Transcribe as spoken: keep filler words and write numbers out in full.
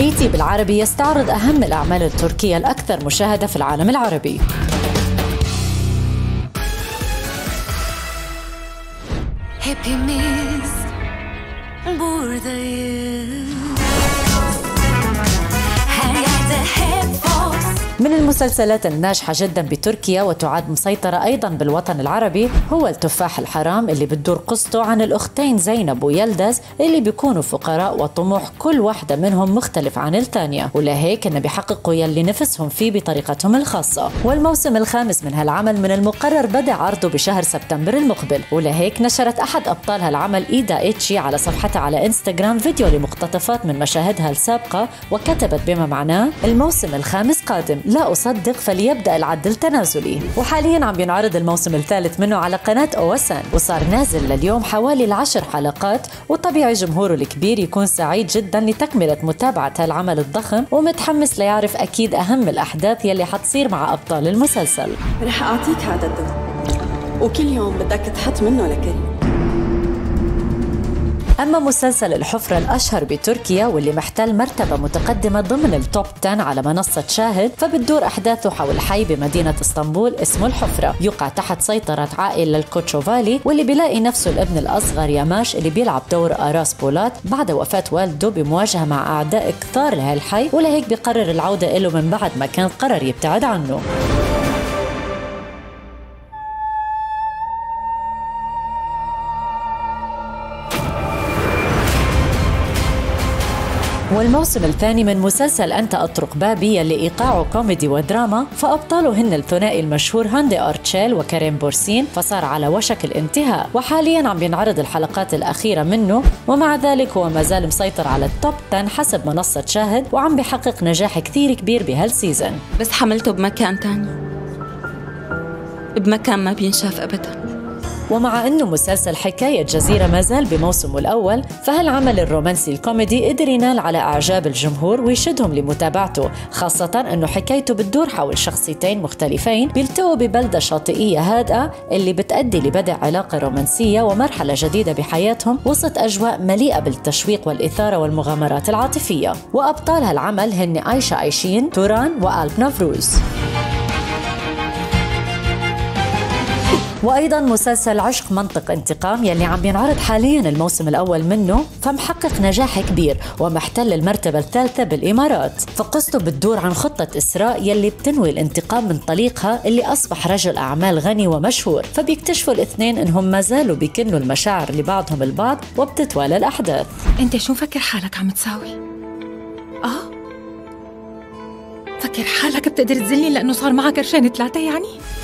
ايتي بالعربي يستعرض أهم الأعمال التركية الأكثر مشاهدة في العالم العربي. Hepimiz buradayız. Her yerde hep Fox. من المسلسلات الناجحة جدا بتركيا وتعد مسيطرة أيضا بالوطن العربي هو التفاح الحرام، اللي بتدور قصته عن الأختين زينب ويلدز اللي بيكونوا فقراء وطموح كل واحدة منهم مختلف عن الثانية، ولهيك إن بيحققوا يلي نفسهم فيه بطريقتهم الخاصة. والموسم الخامس من هالعمل من المقرر بدأ عرضه بشهر سبتمبر المقبل، ولهيك نشرت أحد أبطال هالعمل ايدا ايتشي على صفحتها على انستغرام فيديو لمقتطفات من مشاهدها السابقة، وكتبت بما معناه: الموسم الخامس قادم، لا أصدق، فليبدأ العد التنازلي. وحاليا عم ينعرض الموسم الثالث منه على قناة أوسان، وصار نازل لليوم حوالي العشر حلقات، وطبيعي جمهوره الكبير يكون سعيد جدا لتكملة متابعة هالعمل الضخم، ومتحمس ليعرف أكيد أهم الأحداث يلي حتصير مع أبطال المسلسل. رح أعطيك هذا الدواء وكل يوم بدك تحط منه لكل. أما مسلسل الحفرة الأشهر بتركيا واللي محتل مرتبة متقدمة ضمن التوب عشرة على منصة شاهد، فبتدور أحداثه حول حي بمدينة اسطنبول اسمه الحفرة، يقع تحت سيطرة عائلة الكوتشوفالي، واللي بيلاقي نفسه الابن الأصغر ياماش اللي بيلعب دور أراس بولات بعد وفاة والده بمواجهة مع أعداء كثار لهالحي، ولهيك بيقرر العودة له من بعد ما كان قرر يبتعد عنه. والموسم الثاني من مسلسل انت اطرق بابي يلي ايقاعه كوميدي ودراما، فابطاله هن الثنائي المشهور هاندي ارتشيل وكريم بورسين، فصار على وشك الانتهاء، وحاليا عم بينعرض الحلقات الاخيره منه، ومع ذلك هو ما زال مسيطر على التوب عشرة حسب منصه شاهد، وعم بيحقق نجاح كثير كبير بهالسيزون. بس حملته بمكان تاني، بمكان ما بينشاف ابدا. ومع أنه مسلسل حكاية جزيرة ما زال بموسمه الأول، فهالعمل الرومانسي الكوميدي قدر ينال على أعجاب الجمهور ويشدهم لمتابعته، خاصة أنه حكايته بتدور حول شخصيتين مختلفين بيلتقوا ببلدة شاطئية هادئة اللي بتأدي لبدء علاقة رومانسية ومرحلة جديدة بحياتهم وسط أجواء مليئة بالتشويق والإثارة والمغامرات العاطفية. وأبطال هالعمل هن أيشا أيشين، توران، وألب نافروز. وأيضا مسلسل عشق منطق انتقام يلي عم بينعرض حاليا الموسم الأول منه، فمحقق نجاح كبير ومحتل المرتبة الثالثة بالإمارات، فقصته بتدور عن خطة اسراء يلي بتنوي الانتقام من طليقها اللي أصبح رجل أعمال غني ومشهور، فبيكتشفوا الاثنين إنهم ما زالوا بيكنوا المشاعر لبعضهم البعض وبتتوالى الأحداث. أنت شو مفكر حالك عم تساوي؟ آه؟ فكر حالك بتقدر تزلني لأنه صار معك قرشين ثلاثة يعني؟